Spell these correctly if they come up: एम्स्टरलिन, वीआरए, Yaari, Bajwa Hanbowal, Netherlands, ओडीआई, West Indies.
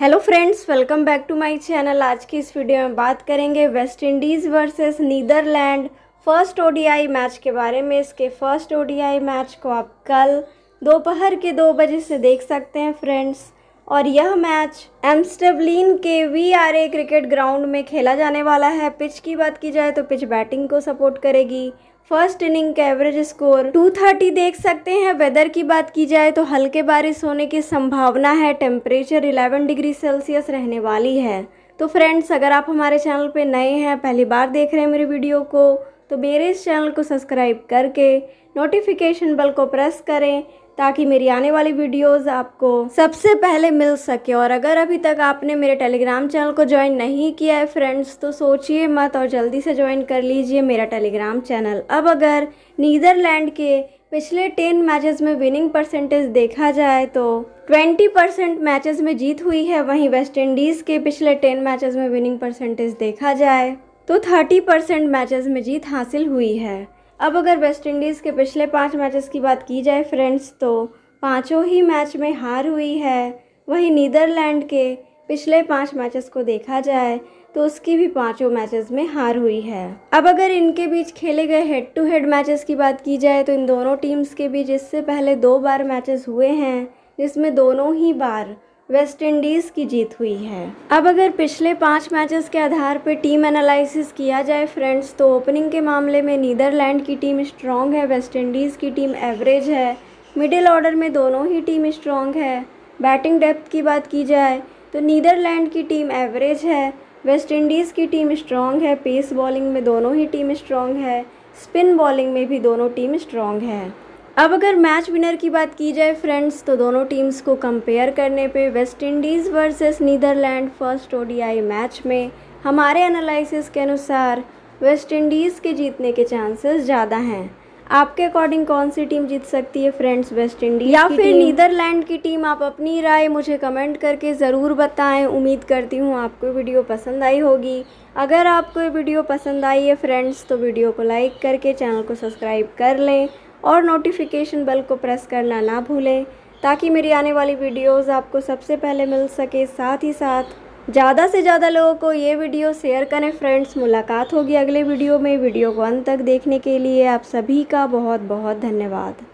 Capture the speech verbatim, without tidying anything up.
Hello friends, welcome back to my channel. आज की इस वीडियो में बात करेंगे West Indies versus Netherland first ओडीआई match के बारे में। इसके फर्स्ट ओडीआई मैच को आप कल दोपहर के दो बजे से देख सकते हैं फ्रेंड्स, और यह मैच एम्स्टरलिन के वीआरए क्रिकेट ग्राउंड में खेला जाने वाला है। पिच की बात की जाए तो पिच बैटिंग को सपोर्ट करेगी। फर्स्ट इनिंग का एवरेज स्कोर दो सौ तीस देख सकते हैं। वेदर की बात की जाए तो हल्के बारिश होने की संभावना है। टेम्परेचर ग्यारह डिग्री सेल्सियस रहने वाली है। तो फ्रेंड्स, अगर आप हमारे चैनल पे नए हैं, पहली बार देख रहे हैं मेरी वीडियो को, तो मेरे इस चैनल को सब्सक्राइब करके नोटिफिकेशन बेल को प्रेस करें ताकि मेरी आने वाली वीडियोस आपको सबसे पहले मिल सके। और अगर अभी तक आपने मेरे टेलीग्राम चैनल को ज्वाइन नहीं किया है फ्रेंड्स, तो सोचिए मत और जल्दी से ज्वाइन कर लीजिए मेरा टेलीग्राम चैनल। अब अगर नीदरलैंड के पिछले टेन मैचेस में विनिंग परसेंटेज देखा जाए तो बीस परसेंट मैचेस में जीत हुई है। वहीं वेस्ट इंडीज़ के पिछले टेन मैचेस में विनिंग परसेंटेज देखा जाए तो तीस परसेंट मैचेस में जीत हासिल हुई है। अब अगर वेस्ट इंडीज़ के पिछले पाँच मैचेस की बात की जाए फ्रेंड्स, तो पाँचों ही मैच में हार हुई है। वहीं नीदरलैंड के पिछले पाँच मैचेस को देखा जाए तो उसकी भी पाँचों मैचेस में हार हुई है। अब अगर इनके बीच खेले गए हेड टू हेड मैचेस की बात की जाए तो इन दोनों टीम्स के बीच इससे पहले दो बार मैचेस हुए हैं, जिसमें दोनों ही बार वेस्ट इंडीज़ की जीत हुई है। अब अगर पिछले पाँच मैचेस के आधार पर टीम एनालिसिस किया जाए फ्रेंड्स, तो ओपनिंग के मामले में नीदरलैंड की टीम स्ट्रॉन्ग है, वेस्ट इंडीज़ की टीम एवरेज है। मिडिल ऑर्डर में दोनों ही टीम स्ट्रॉन्ग है। बैटिंग डेप्थ की बात की जाए तो नीदरलैंड की टीम एवरेज है, वेस्ट इंडीज़ की टीम स्ट्रॉन्ग है। पेस बॉलिंग में दोनों ही टीम स्ट्रॉन्ग है, स्पिन बॉलिंग में भी दोनों टीम स्ट्रॉन्ग है। अब अगर मैच विनर की बात की जाए फ्रेंड्स, तो दोनों टीम्स को कंपेयर करने पे West Indies versus Netherland first ओडीआई match में हमारे एनालिसिस के अनुसार वेस्ट इंडीज़ के जीतने के चांसेस ज़्यादा हैं। आपके अकॉर्डिंग कौन सी टीम जीत सकती है फ्रेंड्स, वेस्ट इंडीज़ या फिर नीदरलैंड की टीम? आप अपनी राय मुझे कमेंट करके ज़रूर बताएं। उम्मीद करती हूँ आपको वीडियो पसंद आई होगी। अगर आपको ये वीडियो पसंद आई है फ्रेंड्स, तो वीडियो को लाइक करके चैनल को सब्सक्राइब कर लें और नोटिफिकेशन बेल को प्रेस करना ना भूलें ताकि मेरी आने वाली वीडियोस आपको सबसे पहले मिल सके। साथ ही साथ ज़्यादा से ज़्यादा लोगों को ये वीडियो शेयर करें फ्रेंड्स। मुलाकात होगी अगले वीडियो में। वीडियो को अंत तक देखने के लिए आप सभी का बहुत बहुत धन्यवाद।